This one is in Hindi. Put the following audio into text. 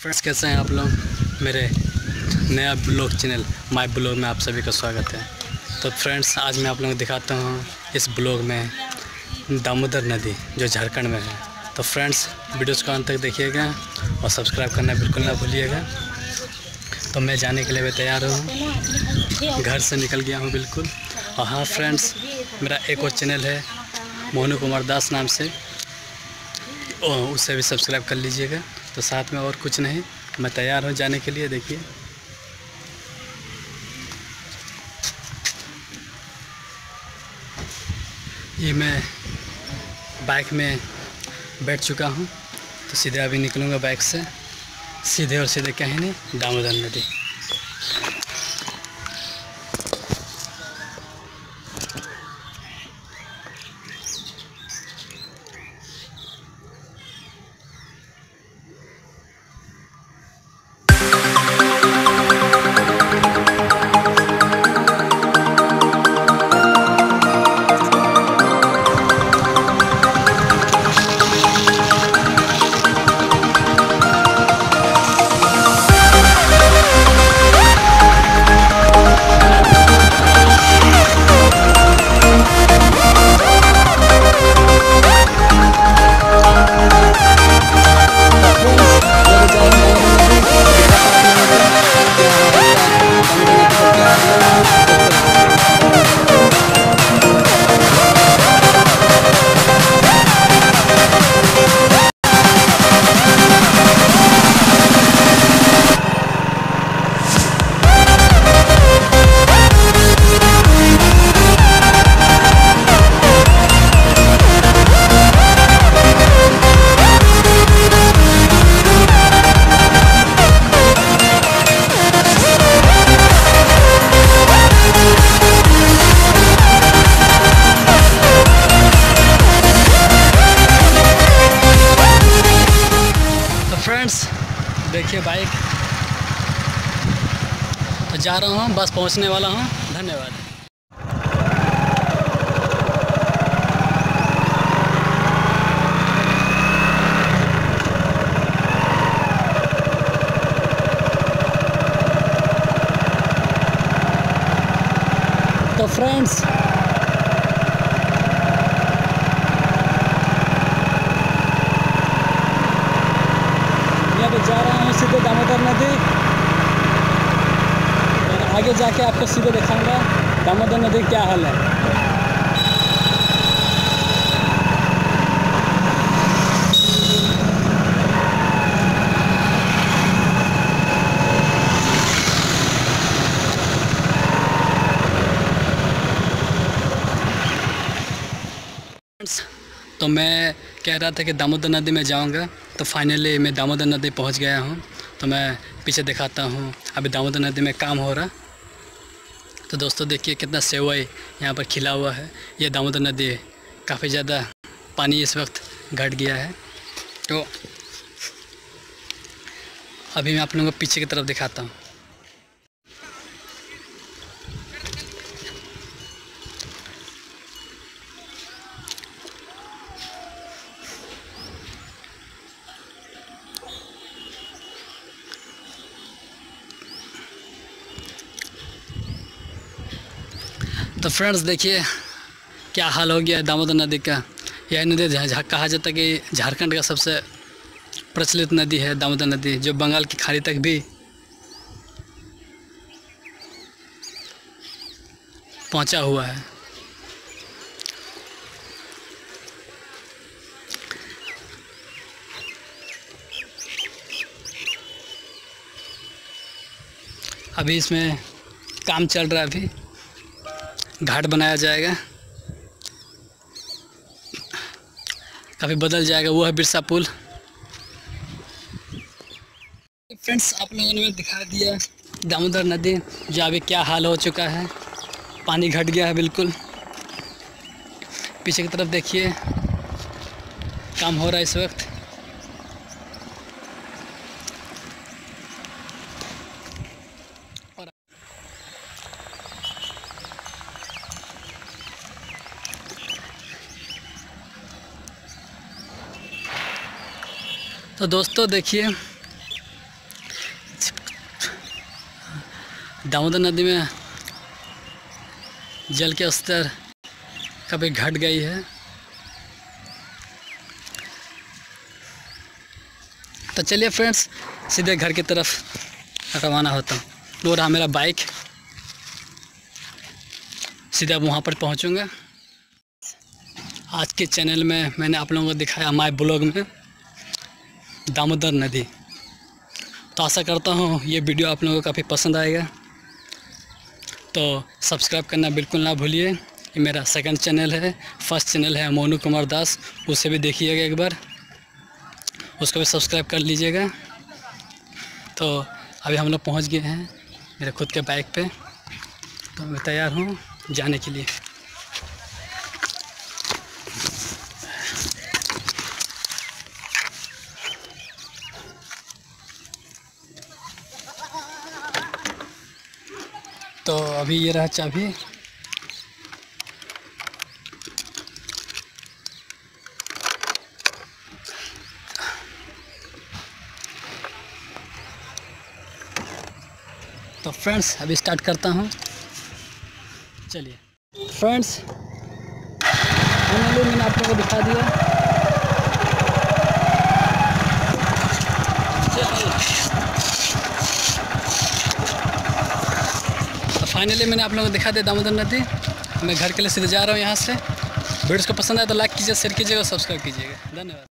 फ्रेंड्स, कैसे हैं आप लोग। मेरे नया ब्लॉग चैनल माय ब्लॉग में आप सभी का स्वागत है। तो फ्रेंड्स, आज मैं आप लोगों को दिखाता हूँ इस ब्लॉग में दामोदर नदी जो झारखंड में है। तो फ्रेंड्स, वीडियोज़ को अंत तक देखिएगा और सब्सक्राइब करना बिल्कुल ना भूलिएगा। तो मैं जाने के लिए भी तैयार हूँ, घर से निकल गया हूँ बिल्कुल। और हाँ फ्रेंड्स, मेरा एक और चैनल है मोहन कुमार दास नाम से, उससे भी सब्सक्राइब कर लीजिएगा। तो साथ में और कुछ नहीं, मैं तैयार हूँ जाने के लिए। देखिए ये मैं बाइक में बैठ चुका हूँ, तो सीधे अभी निकलूँगा बाइक से। सीधे और सीधे कहीं नहीं, दामोदर नदी। देखिए बाइक, तो जा रहा हूँ, बस पहुँचने वाला हूँ। धन्यवाद। तो फ्रेंड्स, जा रहा हूँ सीधे दामोदर नदी। आगे जाके आपको सीधे दिखाऊंगा दामोदर नदी क्या हाल है। तो मैं कह रहा था कि दामोदर नदी में जाऊंगा, तो फाइनली मैं दामोदर नदी पहुंच गया हूं। तो मैं पीछे दिखाता हूं, अभी दामोदर नदी में काम हो रहा। तो दोस्तों देखिए कितना सेवई यहां पर खिला हुआ है। ये दामोदर नदी काफ़ी ज़्यादा पानी इस वक्त घट गया है। तो अभी मैं आप लोगों को पीछे की तरफ दिखाता हूँ। तो फ्रेंड्स देखिए क्या हाल हो गया है दामोदर नदी का। यह नदी कहा जाता है कि झारखंड का सबसे प्रचलित नदी है दामोदर नदी, जो बंगाल की खाड़ी तक भी पहुंचा हुआ है। अभी इसमें काम चल रहा है, अभी घाट बनाया जाएगा, काफ़ी बदल जाएगा। वो है बिरसा पुल। फ्रेंड्स, आप लोगों ने दिखा दिया दामोदर नदी, जो अभी क्या हाल हो चुका है, पानी घट गया है बिल्कुल। पीछे की तरफ देखिए काम हो रहा है इस वक्त। तो दोस्तों देखिए दामोदर नदी में जल के स्तर काफ़ी घट गई है। तो चलिए फ्रेंड्स, सीधे घर की तरफ रवाना होता हूँ। वो रहा मेरा बाइक, सीधा वहाँ पर पहुँचूँगा। आज के चैनल में मैंने आप लोगों को दिखाया हमारे ब्लॉग में दामोदर नदी। तो आशा करता हूँ ये वीडियो आप लोगों को काफ़ी पसंद आएगा। तो सब्सक्राइब करना बिल्कुल ना भूलिए। ये मेरा सेकंड चैनल है, फर्स्ट चैनल है मोहन कुमार दास, उसे भी देखिएगा एक बार, उसको भी सब्सक्राइब कर लीजिएगा। तो अभी हम लोग पहुँच गए हैं मेरे खुद के बाइक पे। तो मैं तैयार हूँ जाने के लिए। तो अभी ये रहा चाबी। तो फ्रेंड्स अभी स्टार्ट करता हूँ। चलिए फ्रेंड्स, मैंने आप लोगों को दिखा दिया। फाइनली मैंने आप लोगों को दिखा दिया दामोदर नदी। मैं घर के लिए सीधे जा रहा हूँ यहाँ से। वीडियो को पसंद आए तो लाइक कीजिए, शेयर कीजिएगा, सब्सक्राइब कीजिएगा। धन्यवाद।